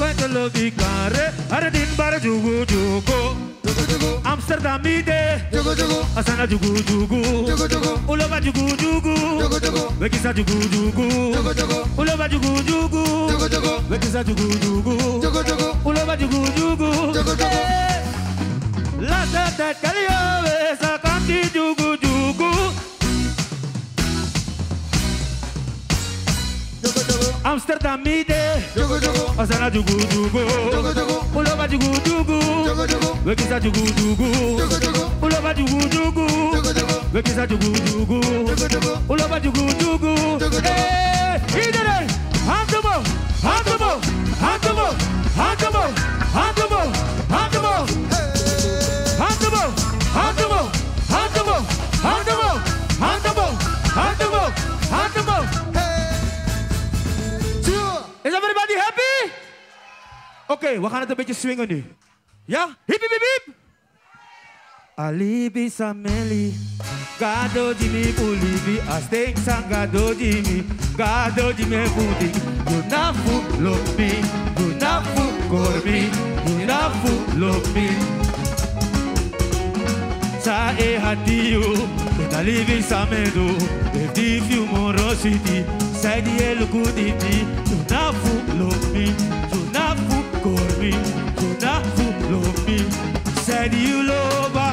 Quando love care, Aradin bara jugu jugo. Amsterdam ide, jugu jugu. Asana jugu jugu, jugu jugu. Ulova jugu jugu, jugu jugu. Bekisa jugu jugu, jugu jugu. Ulova jugu jugu, jugu jugu. Bekisa jugu jugu, jugu jugu. Ulova jugu jugu, jugu jugu. La tete kaliove sa kanti jugu jugu. Amsterdam ide, jugu jugu. Asana jugu jugu, jugu jugu. Ulova jugu jugu, jugu jugu. Bekisa jugu jugu, jugu jugu. Ulova jugu jugu, jugu jugu. Bekisa jugu jugu, jugu jugu. Ulova jugu jugu, jugu jugu. Iedereen, hand omhoog, hand omhoog, hand omhoog, hand omhoog, hand omhoog, hand omhoog, hand omhoog, hand omhoog, hand omhoog, hand omhoog, hand omhoog, hand omhoog, hand omhoog. Is everybody happy? Oké, we gaan het een beetje swingen nu. Ja? Hip hip hip hip! Alibi sameli, gado jimi pulibi, asteng sang gado jimi pudi, gunafu lopi, gunafu korbi, gunafu lopi. Sa e hatiyo, alibi samedo, evdi fiu morositi, sai di elukuditi. Junafu lomi, junafu kormi, junafu lomi. Said you loba,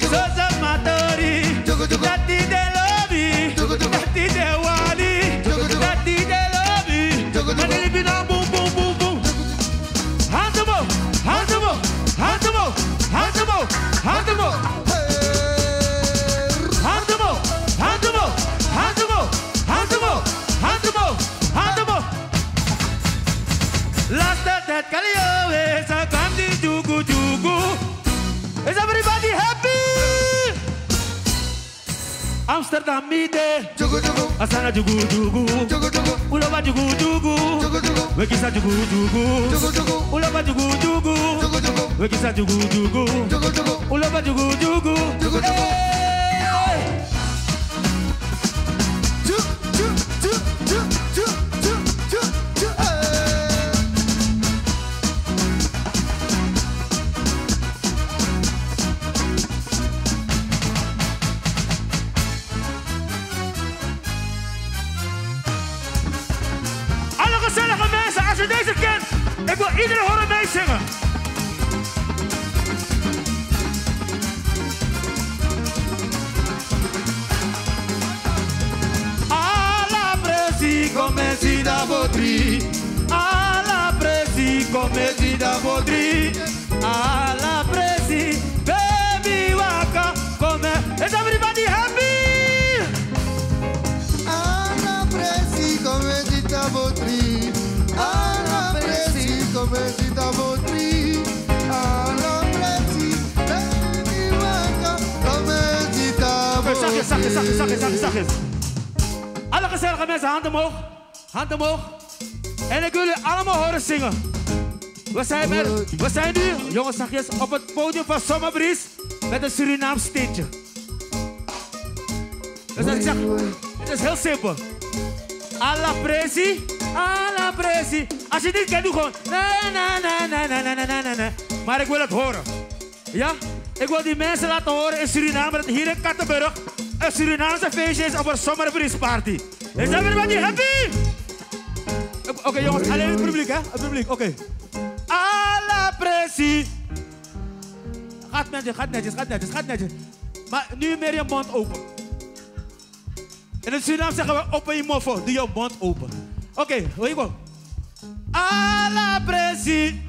sosa matori, tati de lobi, tati de wali, tati de lobi. Mani libi na boom boom boom boom. Handemo, handemo, handemo, handemo, handemo. Is everybody happy? Amsterdam ide, jugu jugu. Asana jugu jugu, jugu jugu. Ulova jugu jugu, jugu jugu. Wekisa jugu jugu, jugu jugu. Ulova jugu jugu, jugu jugu. Wekisa jugu jugu, jugu jugu. Ulova jugu jugu, jugu jugu. Alla Presi come si da podri, Alla Presi baby waka come. Is everybody happy? Alla Presi come si da podri, Alla Presi come si da podri, Alla Presi baby waka come si da podri. Zachtjes, zachtjes, zachtjes, zachtjes, zachtjes. Alle gezellige mensen, hand omhoog, hand omhoog. En ik wil jullie allemaal horen zingen. We zijn nu, jongens, zachtjes, op het podium van Zomerbries met een Surinaams steentje. Dus ik zeg, het is heel simpel. Alla Presi, Alla Presi. Als je dit kent, doe gewoon na na na na na na na na na. Maar ik wil het horen. Ja? Ik wil die mensen laten horen in Suriname dat hier in Kattenburg een Surinaamse feestje is op een Zomerbries party. Is everybody happy? Oké, jongens, alleen het publiek, hè? Het publiek, oké. Alla Presi. Gaat netjes, gaat netjes, gaat netjes, gaat netjes. Maar nu meer je mond open. In het Suriname zeggen we open je moffo. Doe je mond open. Oké, here we go. Alla Presi.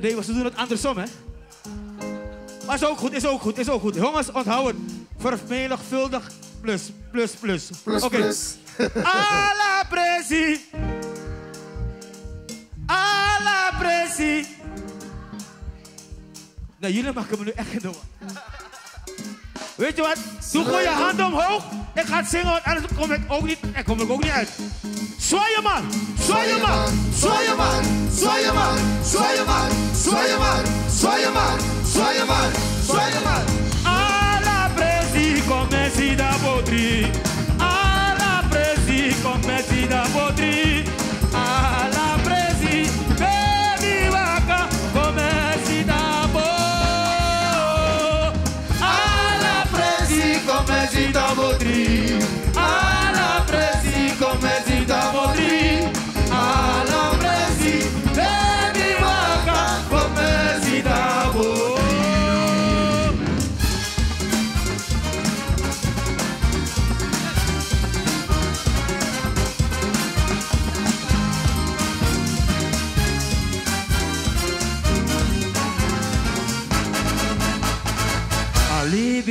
Nee, ze doen het andersom, hè? Maar is ook goed, is ook goed, is ook goed. Jongens, onthouden. Vermenigvuldig. Plus, plus, plus. Plus, okay. Plus. Alla Presi, Alla Presi. Nou, jullie maken me nu echt geen domme. Weet je wat? Doe gewoon je hand omhoog. Ik ga het zingen, want anders kom ik ook niet, uit. Zwaai je man, zwaai je man, zwaai je man, zwaai je man, zwaai je man, zwaai je man, zwaai je man, zwaai je man, zwaai je man. Alla Presi, come si da.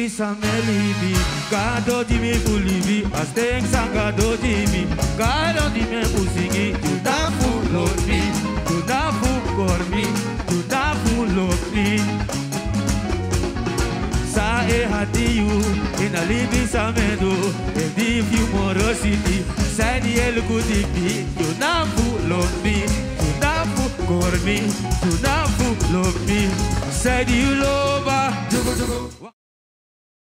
bisa melibi, kado di me pulibi, asteng sangado di mi, kado di me pusingi, tu tafu lori, tu tafu kormi, tu tafu lori. Sae hati you, ina libi samedo, and if you morosity, sai di elukutipi, tu tafu lori, tu tafu kormi, tu tafu lori. Said you love her.